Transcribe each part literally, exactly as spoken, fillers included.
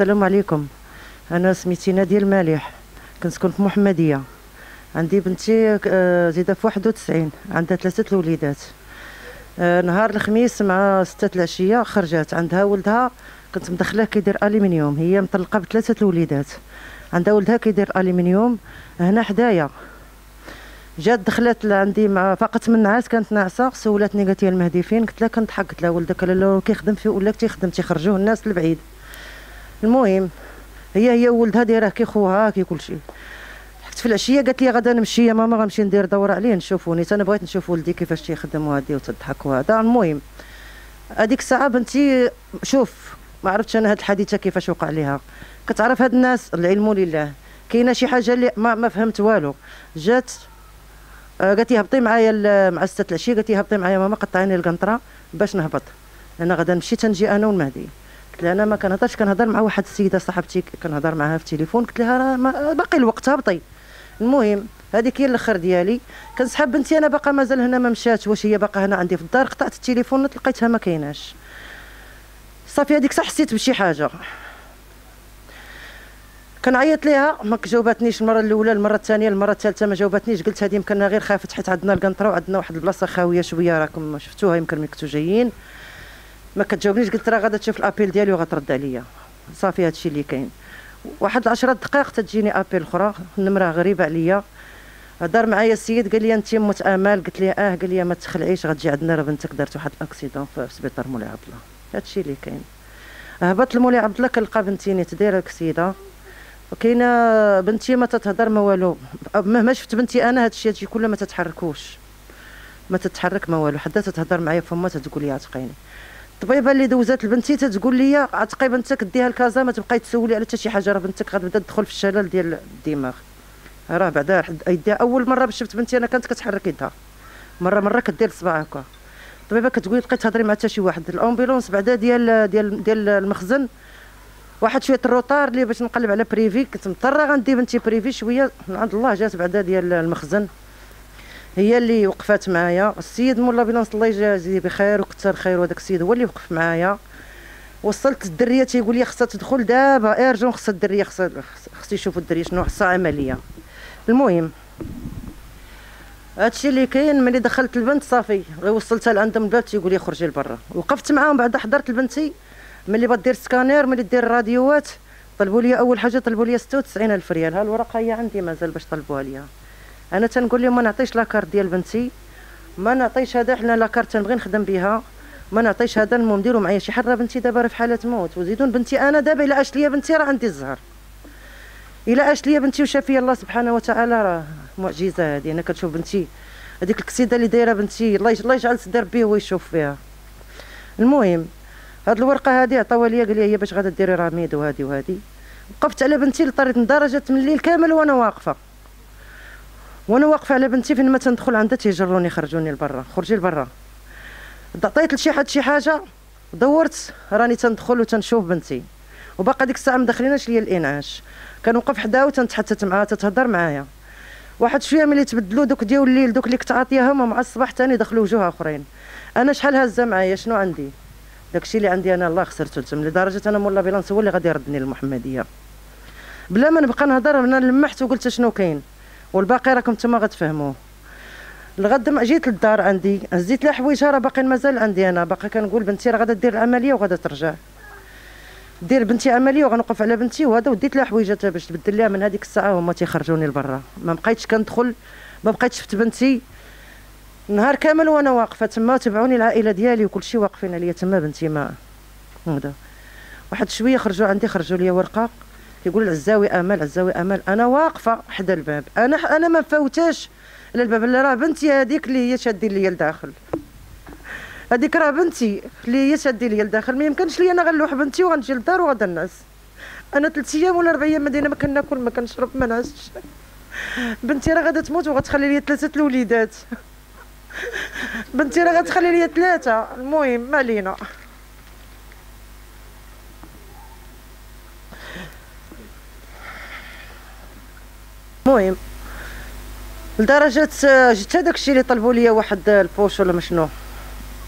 السلام عليكم. انا سميتي نادية المالح، كنسكن في محمديه. عندي بنتي زيده في واحد وتسعين، عندها ثلاثه الوليدات. نهار الخميس مع ستة العشيه خرجت، عندها ولدها كنت مدخلاه كيدير الومنيوم. هي مطلقه بثلاثه الوليدات، عندها ولدها كيدير الومنيوم هنا حدايا. جات دخلت لعندي مع فقط من النعاس، كانت ناعسه. سولتني قالت لي المهدي فين؟ قلت لها كنضحك، قلت لها ولدك لا كيخدم في ولا كيخدم، تيخرجوه الناس لبعيد. المهم هي هي ولدها دايره كي خوها كي كلشي. ضحكت في العشيه قالت لي غدا نمشي يا ماما، غنمشي ندير دوره عليه نشوفوني، انا بغيت نشوف ولدي كيفاش تيخدم وهادي وتضحك وهذا. المهم هذيك الساعه بنتي شوف ما عرفتش انا هاد الحادثه كيفاش وقع ليها. كتعرف هاد الناس العلم لله كاينه شي حاجه اللي ما, ما فهمت والو. جات قالت لي هبطي معايا مع ستة العشيه، قالت لي هبطي معايا ماما قطعيني القنطره باش نهبط، انا غدا نمشي تنجي انا والمهدي. قلت لها انا ما كنهضرش، كنهضر مع واحد السيده صاحبتي كنهضر معاها في التليفون. قلت لها راه باقي الوقت هبطي. المهم هذيك هي الاخر ديالي، كنسحب بنتي انا باقا مازال هنا ما مشاتش، واش هي باقا هنا عندي في الدار. قطعت التليفون لقيتها ما كايناش. صافي هذيك صح حسيت بشي حاجه، كنعيط ليها ما جاوباتنيش. المره الاولى، المره الثانيه، المره الثالثه ما جاوباتنيش. قلت هذه يمكن غير خافت حيت عندنا القنطره وعندنا واحد البلاصه خاويه شويه، راكم شفتوها يمكن ملي كنتو جايين. ما كتجاوبنيش، قلت راه غادا تشوف الابيل ديالي وغترد عليا. صافي هادشي اللي كاين. واحد عشرة دقائق تجيني ابيل اخرى، النمره غريبه عليا. هضر معايا السيد قال لي انت مت امال؟ قلت ليه اه. قال لي ما تخلعيش غتجي عندنا، راه بنتك دارت واحد الاكسيدون في سبيطار مولاي عبد الله. هادشي اللي كاين. هبط لمولاي عبد الله كنلقى بنتي نيت دايره اكسيده، وكاينه بنتي ما تتهضر ما والو. مهما شفت بنتي انا هادشي هادشي كله ما تتحركوش، ما تتحرك ما والو، حتى تتهضر معايا فما تتقول لي عتقيني. الطبيبه اللي دوزات لبنتي تتقول لي عتقي بنتك، ديها لكازا ما تبقاي تسولي على حتى شي حاجه، راه بنتك غتبدا تدخل في الشلل ديال الدماغ. راه بعدا يديها اول مره باش شفت بنتي انا كانت كتحرك يدها، مره مره كدير صباعها هكا. الطبيبه كتقول لي بقيت تهضري مع حتى شي واحد. الامبيلونس بعدا ديال ديال ديال المخزن واحد شويه الروطار اللي باش نقلب على بريفي، كنت مضطره غندي بنتي بريفي شويه من عند الله. جات بعدا ديال المخزن هي اللي وقفات معايا. السيد مولا بيلونس الله يجازيه بخير وكثر خير، وهذاك السيد هو اللي وقف معايا. وصلت الدريه تيقول لي خصها تدخل دابا ايرجون، خصها الدريه خصها خص يشوفوا الدريه شنو خصها عمليه. المهم هادشي اللي كاين. ملي دخلت البنت صافي غير وصلتها لعندهم الباب تيقول لي خرجي لبرا. وقفت معاهم بعدا، حضرت لبنتي ملي بدير سكانير ملي دير الراديوات. طلبوا لي اول حاجه طلبوا لي ستة وتسعين ألف ريال. ها الورقه هي عندي مازال باش طلبوها ليا. انا تنقول لهم ما نعطيش لاكارت ديال بنتي، ما نعطيش هذا، حنا لاكارت تنبغي ندخدم بها، ما نعطيش هذا. المهم ديروا معايا شي حرة، بنتي دابا راه في حاله موت. وزيدون بنتي انا دابا الا عاشت ليا بنتي راه عندي الزهر، الا عاشت ليا بنتي وشاف فيا الله سبحانه وتعالى راه معجزه هذه. انا كنشوف بنتي هذيك الكسيده اللي دايره بنتي الله الله يجعل صدر بيه ويشوف فيها. المهم هاد الورقه هادي عطاوها ليا قال لي هي باش غادا ديري رميد وهادي وهادي. وقفت على بنتي لطريت من درجه من الليل كامل وانا واقفه، وانا واقفه على بنتي. فين ما تندخل عندها تيجروني خرجوني لبرا، خرجي لبرا. عطيت لشي حد شي حاجه دورت راني تندخل وتنشوف بنتي. وباقا ديك الساعه ما دخليناش ليا الانعاش، كنوقف حداها وتنتحدث معاها تتهضر معايا. واحد شويه ملي تبدلوا دوك ديال الليل، دوك اللي كنت عاطياهم مع الصباح ثاني دخلوا وجوه اخرين. انا شحال هازه معايا شنو عندي، داكشي اللي عندي انا الله خسرته تما. لدرجه انا مولا بيلانس هو اللي غادي يردني للمحمديه بلا ما نبقى نهضر. انا لمحت وقلت شنو كاين والباقي راكم نتوما غتفهموه. لغد ما جيت للدار عندي هزيت لها حوايجها راه باقي مازال عندي. انا باقي كنقول بنتي راه غادا دير العمليه وغادا ترجع دير بنتي عمليه وغنوقف على بنتي وهذا. وديت لها حوايجاتها باش تبدل لها. من هذيك الساعه هما تيخرجوني لبرا، ما بقيتش كندخل، ما بقيتش شفت بنتي نهار كامل وانا واقفه تما. تبعوني العائله ديالي وكلشي واقفين عليا تما. بنتي ما هذا واحد شويه خرجوا عندي، خرجوا لي ورقه كيقول العزاوي امل، عزاوي امل. انا واقفه حدا الباب، انا انا ما فوتاش على الباب. اللي راه بنتي هذيك اللي هي شادين ليا لداخل، هذيك راه بنتي اللي هي شادين ليا لداخل. ما يمكنش لي انا غنلوح بنتي وغنجي للدار وغدا نعس. انا ثلاث ايام ولا اربع ايام مدينه ما كناكل ما كنشرب ما نعسش. بنتي راه غادا تموت وغتخلي لي ثلاثه الوليدات. بنتي راه غتخلي لي ثلاثه. المهم ما علينا. المهم لدرجه جبت هذاك الشيء اللي طلبوا لي واحد البوش ولا مشنو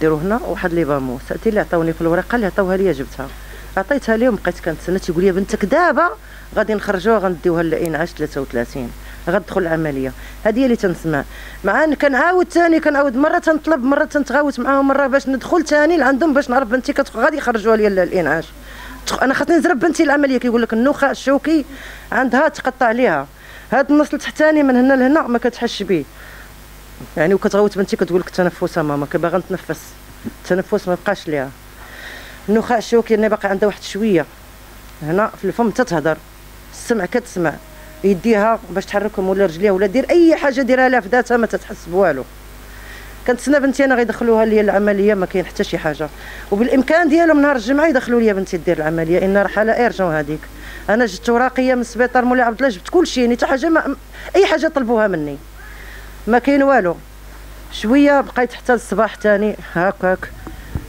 ديروا هنا واحد لي باموس. هادي اللي عطاوني في الورقه اللي عطاوها لي جبتها. عطيتها ليهم بقيت كنتسنى، تيقول لي بنتك دابا غادي نخرجوها غنديوها للانعاش ثلاثة وثلاثين غتدخل العمليه. هذه هي اللي تنسمع مع ان كنعاود ثاني كنعاود مره تنطلب مره تنتغاوت معاهم مره باش ندخل ثاني لعندهم باش نعرف بنتي غادي يخرجوها ليا للانعاش. انا خاصني نزرب بنتي العمليه. كيقول لك النخاع الشوكي عندها تقطع عليها، هاد النص التحتاني من هنا لهنا ما كتحش به يعني، وكتغوت بنتي كتقول لك تنفسها ماما كباغا نتنفس، التنفس ما بقاش ليها. النخاع الشوكي اللي باقي عندها واحد شويه هنا في الفم تتهضر، السمع كتسمع، يديها باش تحركهم ولا رجليها ولا دير اي حاجه ديرها لها في ذاتها ما تتحس بوالو. كنتسنى بنتي انا غيدخلوها ليا العمليه ما كاين حتى شي حاجه، وبالامكان ديالهم نهار الجمعه يدخلوا ليا بنتي دير العمليه، ان رحاله ايرجون هذيك. انا جبت وراقيه من السبيطار مولاي عبد الله، جبت كلشي يعني حتى حاجه ما... اي حاجه طلبوها مني ما كاين والو. شويه بقيت حتى الصباح ثاني هكاك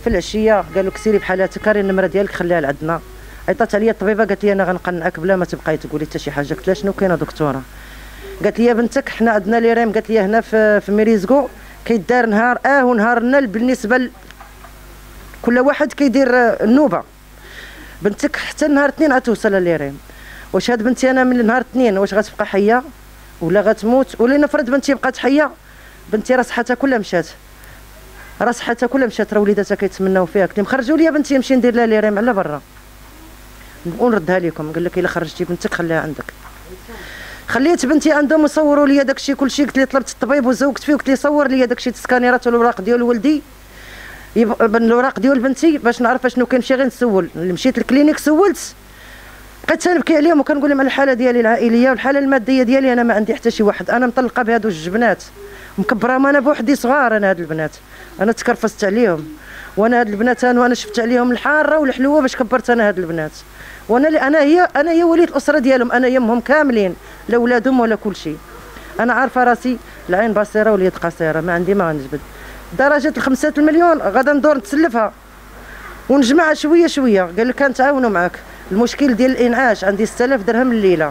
في العشيه قالوا لك سيري بحالاتك راه النمره ديالك خليها لعندنا. عيطات عليا الطبيبه قالت لي انا غنقنعك بلا ما تبقاي تقولي حتى شي حاجه. قلت لها شنو كاينه دكتوره؟ قالت لي بنتك حنا عندنا لي ريم، قالت لي هنا في, في ميريزكو كيدار نهار اه ونهارنا بالنسبه ل... كل واحد كيدير النوبه. بنتك حتى نهار اثنين عاد توصل لي ريم. واش هاد بنتي انا من نهار اثنين واش غتبقى حيه ولا غتموت؟ ولا نفرض بنتي بقات حيه، بنتي راه صحتها كلها مشات، راه صحتها كلها مشات، راه وليداتها كيتمناو فيها. قلت لهم خرجوا لي بنتي نمشي ندير لها لي ريم على برا ونردها لكم. قال لك الا خرجتي بنتك خليها عندك. خليت بنتي عندهم وصوروا لي داكشي كلشي. قلت لي طلبت الطبيب وزوجت فيه وقلت لي صور لي داكشي التسكانيرات والوراق ديال ولدي الوراق ديال بنتي باش نعرف شنو كاين. ماشي غير نسول، مشيت للكلينيك سولت، بقيت تنبكي عليهم وكنقول لهم على الحاله ديالي العائليه والحاله الماديه ديالي. انا ما عندي حتى شي واحد، انا مطلقه بهادو جوج بنات مكبره، ما انا بوحدي صغار. انا هاد البنات انا تكرفست عليهم، وانا هاد البنات انا وانا شفت عليهم الحاره والحلوه باش كبرت انا هاد البنات، وانا اللي انا هي انا هي وليت الاسره ديالهم، انا يمهم كاملين لا ولادهم ولا كلشي. انا عارفه راسي العين بصيره واليد قصيره، ما عندي ما غنجبد. درجه الخمسة المليون غادا ندور نتسلفها ونجمعها شويه شويه. قال لك كنتعاونوا معاك، المشكل ديال الانعاش عندي ستة آلاف درهم الليله.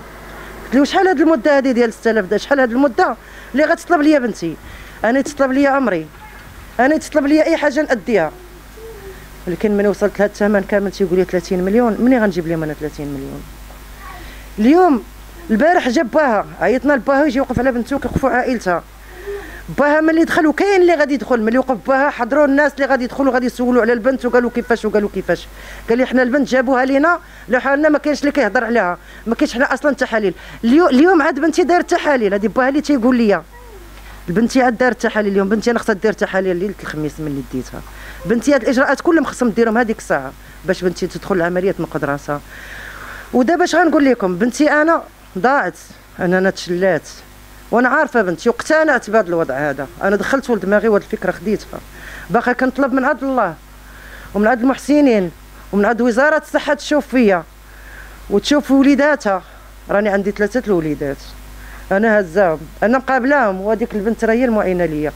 قلت له شحال هاد المده هادي ديال ستة آلاف؟ شحال هاد المده اللي غتطلب ليا بنتي؟ انا تطلب ليا امري، انا تطلب ليا اي حاجه ناديها. ولكن من وصلت لهاد الثمن كامل تيقول لي ثلاثين مليون، منين غنجيب لهم انا ثلاثين مليون؟ اليوم البارح جا باها، عيطنا لباها يجي يوقف على بنته وكيوقفوا عائلتها. باها ملي دخل، وكاين اللي غادي يدخل ملي وقف باها حضروا الناس اللي غادي يدخلوا غادي يسولوا على البنت وقالوا كيفاش وقالوا كيفاش. قال لي حنا البنت جابوها لينا لحالنا، ما كاينش اللي كيهضر عليها، ما كاينش حنا اصلا تحاليل. اليوم عاد بنتي داير تحاليل، هذه باها اللي تيقول لي بنتي عاد دارت تحاليل اليوم. بنتي انا خصها دير تحاليل ليله الخميس ملي ديتها. بنتي هاد الاجراءات كلهم خصهم ديرهم هذيك الساعه باش بنتي تدخل العمليات من قد راسها. ودابا اش غنقول لكم؟ بنتي انا ضاعت، انا انا تشلات وانا عارفه بنتي واقتنعت بهذا الوضع هذا. انا دخلت لدماغي وهاد الفكره خديتها، باقي كنطلب من عند الله ومن عند المحسنين ومن عند وزاره الصحه تشوف فيا وتشوف وليداتها. راني عندي ثلاثه الوليدات انا هزاهم، انا مقابلاهم، وهذيك البنت راهي المعينه ليا،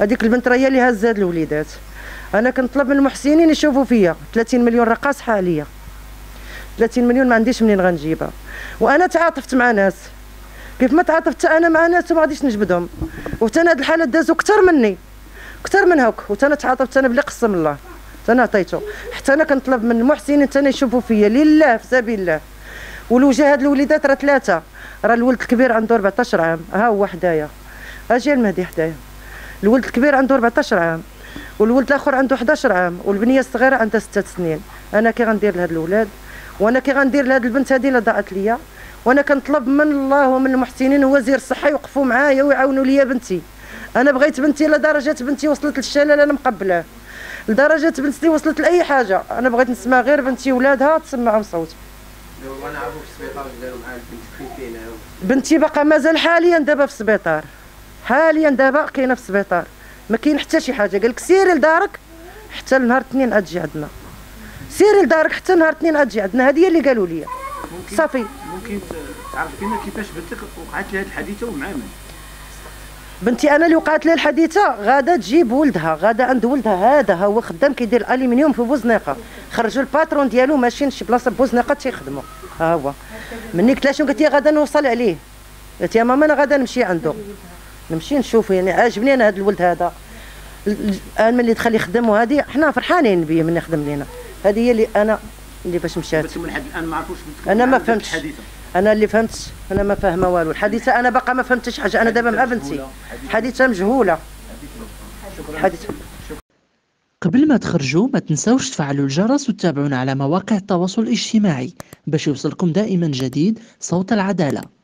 هذيك البنت راهي اللي هزات هاد الوليدات. انا كنطلب من المحسنين يشوفوا فيا. ثلاثين مليون راه قاصحه عليا، ثلاثين مليون ما عنديش منين غنجيبها. وانا تعاطفت مع ناس كيف ما تعاطفت انا مع ناس وما غاديش نجبدهم، وحتى هاد الحالات دازو كثر مني كثر من هاك، وحتى انا تعاطفت انا بلي قسم الله حتى انا عطيته. حتى انا كنطلب من المحسنين حتى يشوفوا فيا لله في سبيل الله. والوجه هاد الوليدات راه ثلاثه، راه الولد الكبير عنده أربعطاش عام ها هو حدايا، اجي المهدي حدايا، الولد الكبير عنده أربعطاش عام والولد الاخر عنده حداش عام والبنيه الصغيره عندها ستة سنين. انا كي غندير لهاد الاولاد وانا كي غندير لهاد البنت هادي اللي ضاعت ليا، وانا كنطلب من الله ومن المحسنين ووزير الصحه يوقفوا معايا ويعاونوا ليا بنتي. انا بغيت بنتي لدرجه بنتي وصلت للشلل انا مقبلاه، لدرجه بنتي وصلت لاي حاجه انا بغيت نسمع غير بنتي ولادها تسمعهم صوت. دابا نعرفوا في السبيطار داروا معاها البنت فين؟ بنتي باقا مازال حاليا دابا في السبيطار، حاليا دابا كاينه في السبيطار، ما كاين حتى شي حاجه. قال لك سيري لدارك حتى نهار الاثنين عاد تجي عندنا، سيري لدارك حتى نهار الاثنين عاد تجي عندنا. هذه هي اللي قالوا لي. صافي ممكن تعرفينا كيفاش بنتك وقعت لها هذه الحادثه ومع من؟ بنتي انا اللي وقعت لها الحادثه غادا تجيب ولدها، غادا عند ولدها هذا هو خدام كيدير الالومنيوم في بوزنيقه، خرجوا الباترون ديالو ماشي لشي بلاصه بوزنيقه تيخدموا. ها هو مني قلت لها شنو؟ قالت لي غادا نوصل عليه. قالت يا ماما انا غادا نمشي عنده نمشي نشوف يعني عاجبني انا هذا الولد هذا. انا ملي دخل يخدم وهذه حنا فرحانين بيه، ملي يخدم لينا هذه هي اللي انا اللي باش مشات. الان ما عرفوش انا ما فهمتش الحديثه. انا اللي فهمت انا ما فاهمه والو الحديثه، انا باقا ما فهمتش حاجه، انا دابا مع بنتي حديثه مجهوله. حديثه. قبل ما تخرجوا ما تنساوش تفعلوا الجرس وتتابعونا على مواقع التواصل الاجتماعي باش يوصلكم دائما جديد صوت العدالة.